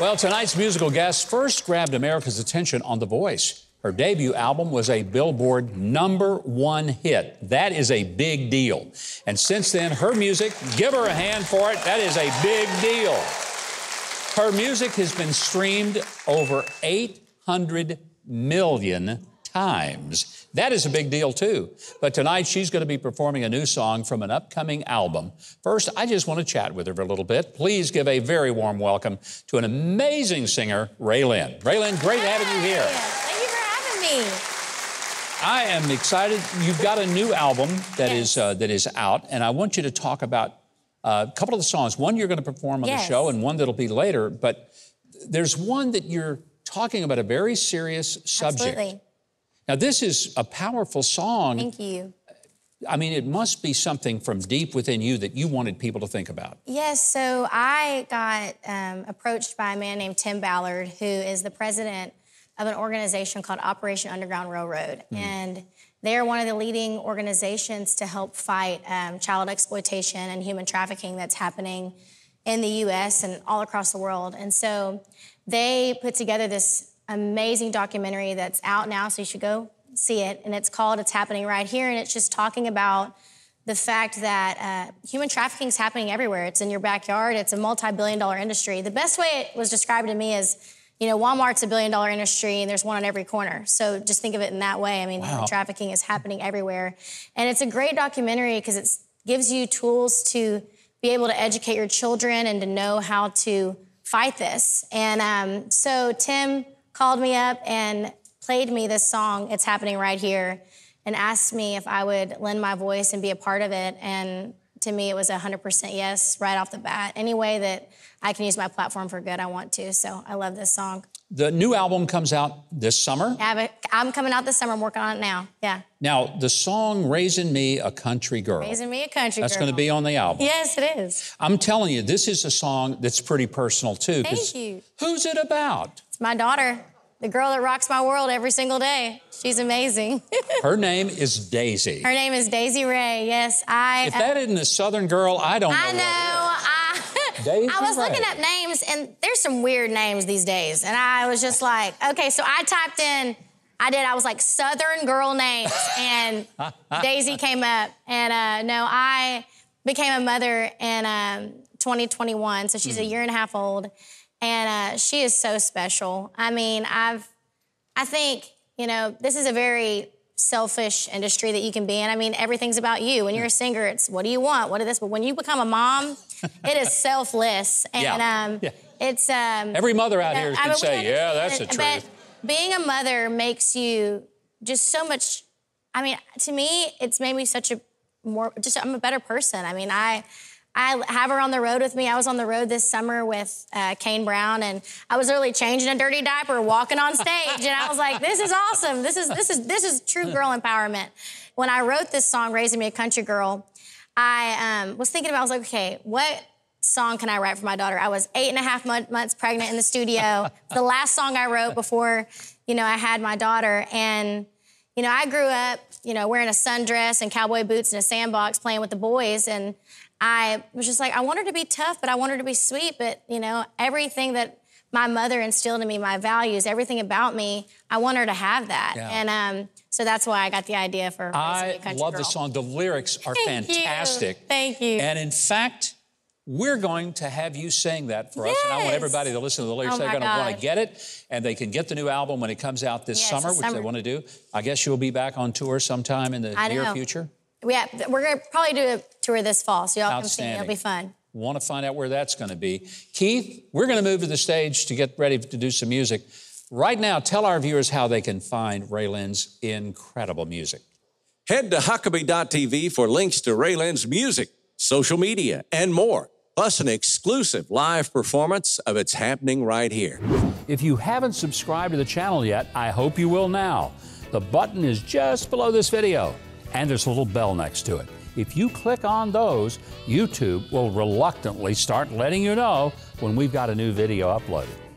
Well, tonight's musical guest first grabbed America's attention on The Voice. Her debut album was a Billboard #1 hit. That is a big deal. And since then, her music, give her a hand for it, that is a big deal. Her music has been streamed over 800 million times. That is a big deal, too. But tonight, she's going to be performing a new song from an upcoming album. First, I just want to chat with her for a little bit. Please give a very warm welcome to an amazing singer, RaeLynn. RaeLynn, great having you here. Thank you for having me. I am excited. You've got a new album that is out, and I want you to talk about a couple of the songs. One you're going to perform on the show, and one that'll be later. But there's one that you're talking about, a very serious subject. Absolutely. Now, this is a powerful song. Thank you. I mean, it must be something from deep within you that you wanted people to think about. Yes, so I got approached by a man named Tim Ballard, who is the president of an organization called Operation Underground Railroad. Mm. And they're one of the leading organizations to help fight child exploitation and human trafficking that's happening in the U.S. and all across the world. And so they put together this amazing documentary that's out now, so you should go see it. And it's called It's Happening Right Here, and it's just talking about the fact that human trafficking is happening everywhere. It's in your backyard. It's a multi-billion-dollar industry. The best way it was described to me is, you know, Walmart's a billion-dollar industry, and there's one on every corner. So just think of it in that way. I mean, human trafficking is happening everywhere. And it's a great documentary because it gives you tools to be able to educate your children and to know how to fight this. And so Tim called me up and played me this song, It's Happening Right Here, and asked me if I would lend my voice and be a part of it. And to me, it was 100% yes right off the bat. Any way that I can use my platform for good, I want to. So I love this song. The new album comes out this summer? Yeah, I'm coming out this summer. I'm working on it now, yeah. Now, the song Raisin' Me a Country Girl. Raisin' Me a Country Girl. That's going to be on the album. Yes, it is. I'm telling you, this is a song that's pretty personal, too. Thank you. Who's it about? It's my daughter, the girl that rocks my world every single day. She's amazing. Her name is Daisy. Her name is Daisy Ray, yes. If that isn't a Southern girl, I don't know. I know. I was looking up names, and there's some weird names these days. And I was just like, okay, so I typed in, I was like, Southern girl names, and Daisy came up. And no, I became a mother in 2021, so she's a year and a half old. And she is so special. I mean, I think, you know, this is a very selfish industry that you can be in. I mean, everything's about you. When you're a singer, it's what do you want? What is this? But when you become a mom, it is selfless. And it's every mother out here can say, yeah, that's the truth. But being a mother makes you just so much. I mean, to me, it's made me such a I'm a better person. I mean, I have her on the road with me. I was on the road this summer with Kane Brown, and I was literally changing a dirty diaper, walking on stage, and I was like, "This is awesome. This is true girl empowerment." When I wrote this song, "Raising Me a Country Girl," I was thinking about. I was like, "Okay, what song can I write for my daughter?" I was 8.5 months pregnant in the studio. The last song I wrote before, you know, I had my daughter, and you know, I grew up, you know, wearing a sundress and cowboy boots and a sandbox, playing with the boys, and I was just like, I want her to be tough, but I want her to be sweet. But, you know, everything that my mother instilled in me, my values, everything about me, I want her to have that. Yeah. And so that's why I got the idea for Raisin' Me a Country Girl. I love the song. The lyrics are fantastic. Thank you. And in fact, we're going to have you sing that for us. And I want everybody to listen to the lyrics. They're going to want to get it. And they can get the new album when it comes out this summer, which they want to do. I guess you'll be back on tour sometime in the near future. Yeah, we're going to probably do a tour this fall, so y'all come see me. It'll be fun. Want to find out where that's going to be. Keith, we're going to move to the stage to get ready to do some music. Right now, tell our viewers how they can find RaeLynn's incredible music. Head to Huckabee.tv for links to RaeLynn's music, social media, and more, plus an exclusive live performance of It's Happening Right Here. If you haven't subscribed to the channel yet, I hope you will now. The button is just below this video, and there's a little bell next to it. If you click on those, YouTube will reluctantly start letting you know when we've got a new video uploaded.